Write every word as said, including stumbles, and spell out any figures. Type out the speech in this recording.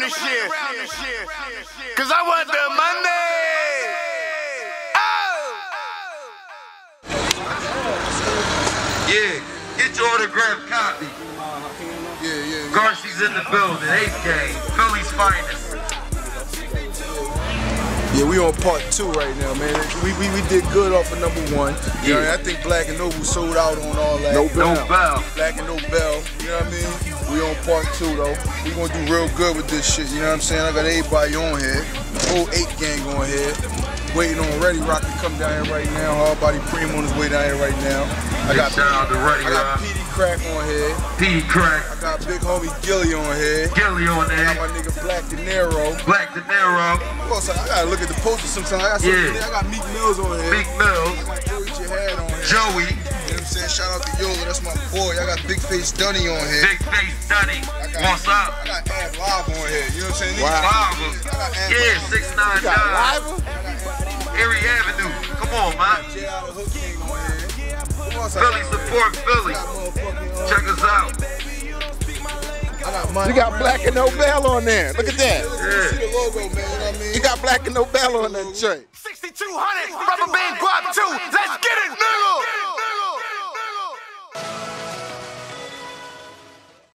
around this shit. Cause I want the money. Oh! Yeah, get your autograph copy. Yeah, yeah. Garshi's in the building. Eighth game. Philly's finest. Yeah, we on part two right now, man. We we, we did good off of number one. You yeah. know what I mean? I think Black and Nobel sold out on all that. Nobel. Nobel. Black and Nobel. You know what I mean? We on part two though. We gonna do real good with this shit. You know what I'm saying? I got everybody on here. The whole eight gang on here. Waiting on Ready Rock to come down here right now. Allbody Prem on his way down here right now. I got shout out to Ready Rock. I got Peedi Crakk on here. Peedi Crakk. I got Big Homie Gilly on here. Gilly on there. I got my nigga Black De Niro. Black De Niro. Of course, I gotta look. The poster sometimes. I got, yeah. I got Meek Mills on here. Meek Mill. I got Joey Jihad on here. Joey. You know what I'm saying? Shout out to Yola, that's my boy. I got Big Face Dunny on here. Big Face Dunny. Got, what's up? I got Ab Liva on here. You know what I'm saying? Wow. Liva. Yeah, six nine nine. Erie Avenue. Come on, man. Philly support Philly. Check us out. You got Black and Nobel on there. Look at that. Yeah. See the logo, man. You know what I mean? You got Black and Nobel on that joint. sixty-two hundred, rubber band guap two. Let's go.